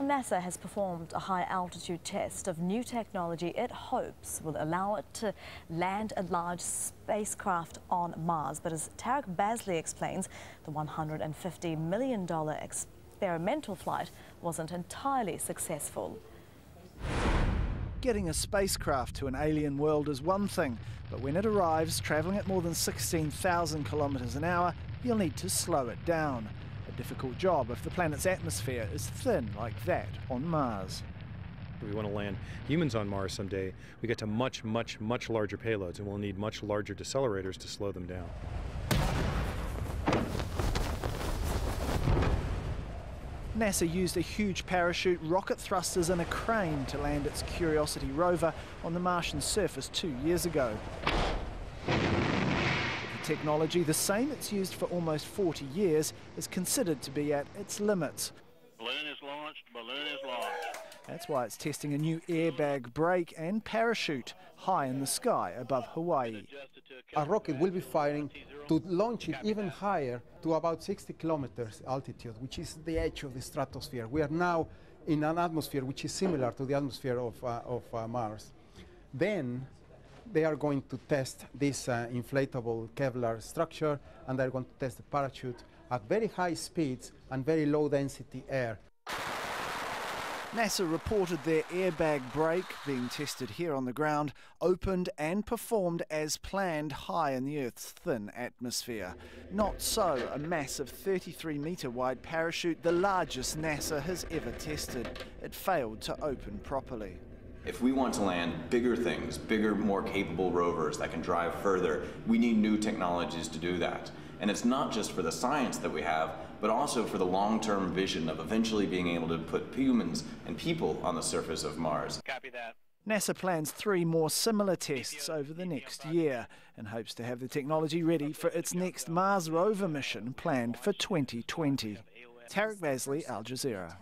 NASA has performed a high-altitude test of new technology it hopes will allow it to land a large spacecraft on Mars. But as Tarek Bazley explains, the $150 million experimental flight wasn't entirely successful. Getting a spacecraft to an alien world is one thing, but when it arrives, travelling at more than 16,000 kilometres an hour, you'll need to slow it down. A difficult job if the planet's atmosphere is thin like that on Mars. We want to land humans on Mars someday. We get to much, much, much larger payloads, and we'll need much larger decelerators to slow them down. NASA used a huge parachute, rocket thrusters and a crane to land its Curiosity rover on the Martian surface 2 years ago. Technology, the same it's used for almost 40 years, is considered to be at its limits. Balloon is launched, balloon is launched. That's why it's testing a new airbag brake and parachute high in the sky above Hawaii. A rocket will be firing to launch it even higher to about 60 kilometers altitude, which is the edge of the stratosphere. We are now in an atmosphere which is similar to the atmosphere of Mars. Then they are going to test this inflatable Kevlar structure, and they're going to test the parachute at very high speeds and very low density air. NASA reported their airbag brake, being tested here on the ground, opened and performed as planned high in the Earth's thin atmosphere. Not so a massive 33-metre-wide parachute, the largest NASA has ever tested. It failed to open properly. If we want to land bigger things, bigger, more capable rovers that can drive further, we need new technologies to do that. And it's not just for the science that we have, but also for the long-term vision of eventually being able to put humans and people on the surface of Mars. Copy that. NASA plans 3 more similar tests over the next year and hopes to have the technology ready for its next Mars rover mission planned for 2020. Tarek Bazley, Al Jazeera.